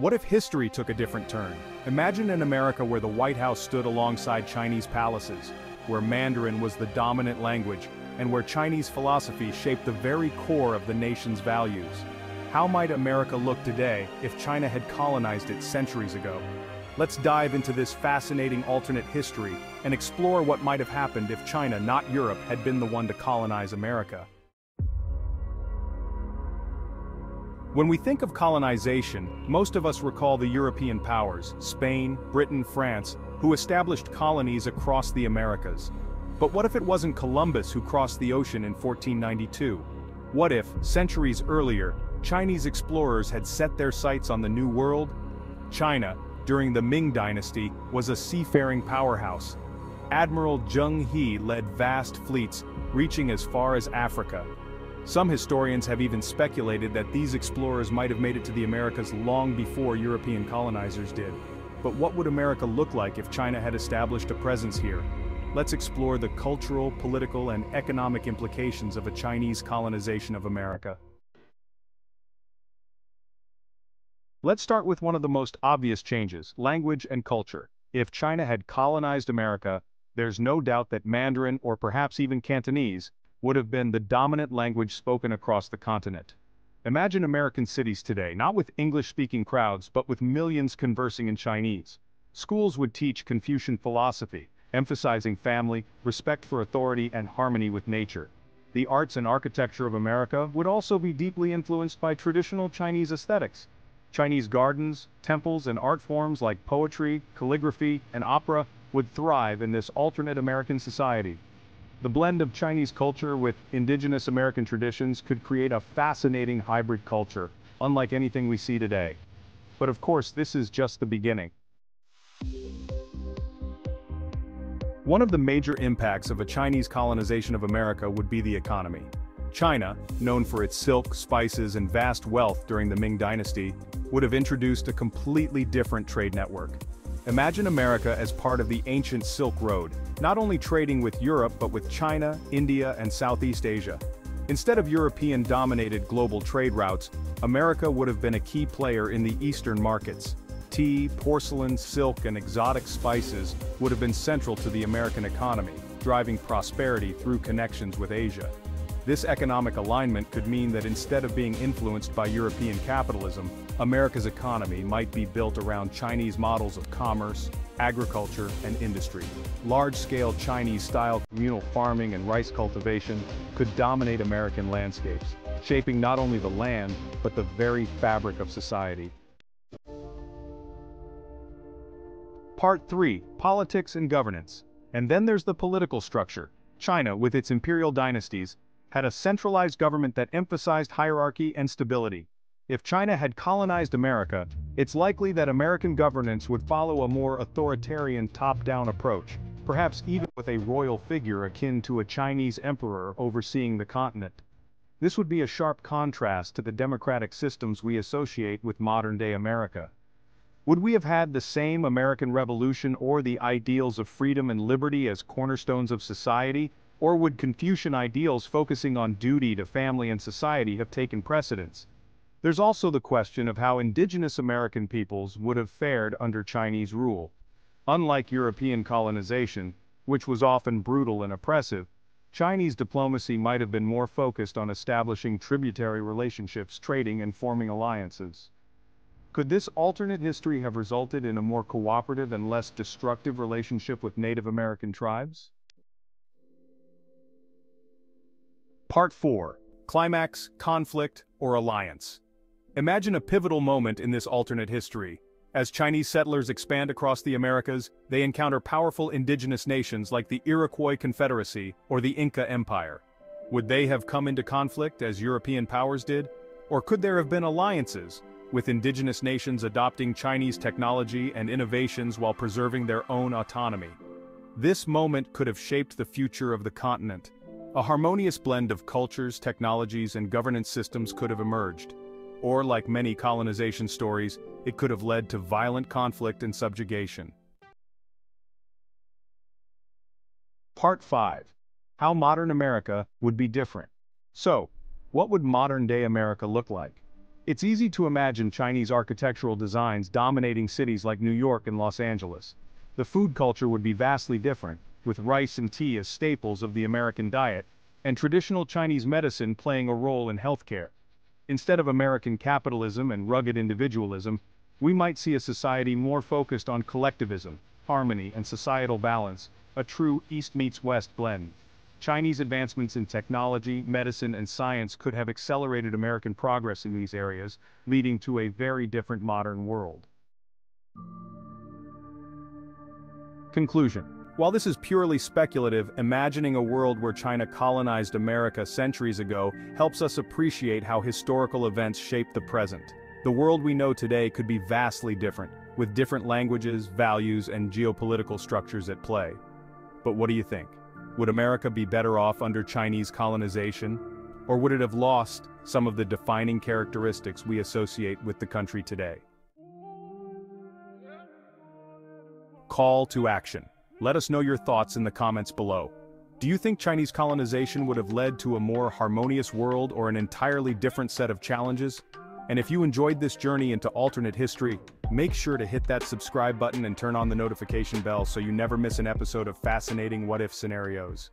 What if history took a different turn? Imagine an America where the White House stood alongside Chinese palaces, where Mandarin was the dominant language, and where Chinese philosophy shaped the very core of the nation's values. How might America look today if China had colonized it centuries ago? Let's dive into this fascinating alternate history and explore what might have happened if China, not Europe, had been the one to colonize America. When we think of colonization, most of us recall the European powers, Spain, Britain, France, who established colonies across the Americas. But what if it wasn't Columbus who crossed the ocean in 1492? What if, centuries earlier, Chinese explorers had set their sights on the New World? China, during the Ming Dynasty, was a seafaring powerhouse. Admiral Zheng He led vast fleets, reaching as far as Africa. Some historians have even speculated that these explorers might have made it to the Americas long before European colonizers did. But what would America look like if China had established a presence here? Let's explore the cultural, political, and economic implications of a Chinese colonization of America. Let's start with one of the most obvious changes, language and culture. If China had colonized America, there's no doubt that Mandarin, or perhaps even Cantonese, would have been the dominant language spoken across the continent. Imagine American cities today, not with English-speaking crowds, but with millions conversing in Chinese. Schools would teach Confucian philosophy, emphasizing family, respect for authority, and harmony with nature. The arts and architecture of America would also be deeply influenced by traditional Chinese aesthetics. Chinese gardens, temples, and art forms like poetry, calligraphy, and opera would thrive in this alternate American society. The blend of Chinese culture with indigenous American traditions could create a fascinating hybrid culture, unlike anything we see today. But of course, this is just the beginning. One of the major impacts of a Chinese colonization of America would be the economy. China, known for its silk, spices, and vast wealth during the Ming Dynasty, would have introduced a completely different trade network. Imagine America as part of the ancient Silk Road, not only trading with Europe but with China, India, and Southeast Asia. Instead of European-dominated global trade routes, America would have been a key player in the Eastern markets. Tea, porcelain, silk, and exotic spices would have been central to the American economy, driving prosperity through connections with Asia. This economic alignment could mean that instead of being influenced by European capitalism, America's economy might be built around Chinese models of commerce, agriculture, and industry. Large-scale Chinese-style communal farming and rice cultivation could dominate American landscapes, shaping not only the land, but the very fabric of society. Part 3: Politics and Governance. And then there's the political structure. China, with its imperial dynasties, had a centralized government that emphasized hierarchy and stability. If China had colonized America, it's likely that American governance would follow a more authoritarian top-down approach, perhaps even with a royal figure akin to a Chinese emperor overseeing the continent. This would be a sharp contrast to the democratic systems we associate with modern-day America. Would we have had the same American Revolution or the ideals of freedom and liberty as cornerstones of society? Or would Confucian ideals focusing on duty to family and society have taken precedence? There's also the question of how indigenous American peoples would have fared under Chinese rule. Unlike European colonization, which was often brutal and oppressive, Chinese diplomacy might have been more focused on establishing tributary relationships, trading, and forming alliances. Could this alternate history have resulted in a more cooperative and less destructive relationship with Native American tribes? Part 4. Climax, conflict, or alliance. Imagine a pivotal moment in this alternate history. As Chinese settlers expand across the Americas, they encounter powerful indigenous nations like the Iroquois Confederacy or the Inca Empire. Would they have come into conflict as European powers did? Or could there have been alliances, with indigenous nations adopting Chinese technology and innovations while preserving their own autonomy? This moment could have shaped the future of the continent. A harmonious blend of cultures, technologies, and governance systems could have emerged. Or, like many colonization stories, it could have led to violent conflict and subjugation. Part 5. How modern America would be different. So, what would modern-day America look like? It's easy to imagine Chinese architectural designs dominating cities like New York and Los Angeles. The food culture would be vastly different, with rice and tea as staples of the American diet, and traditional Chinese medicine playing a role in healthcare. Instead of American capitalism and rugged individualism, we might see a society more focused on collectivism, harmony, and societal balance, a true East meets West blend. Chinese advancements in technology, medicine, and science could have accelerated American progress in these areas, leading to a very different modern world. Conclusion. While this is purely speculative, imagining a world where China colonized America centuries ago helps us appreciate how historical events shaped the present. The world we know today could be vastly different, with different languages, values, and geopolitical structures at play. But what do you think? Would America be better off under Chinese colonization? Or would it have lost some of the defining characteristics we associate with the country today? Call to action. Let us know your thoughts in the comments below. Do you think Chinese colonization would have led to a more harmonious world or an entirely different set of challenges? And if you enjoyed this journey into alternate history, make sure to hit that subscribe button and turn on the notification bell so you never miss an episode of fascinating what-if scenarios.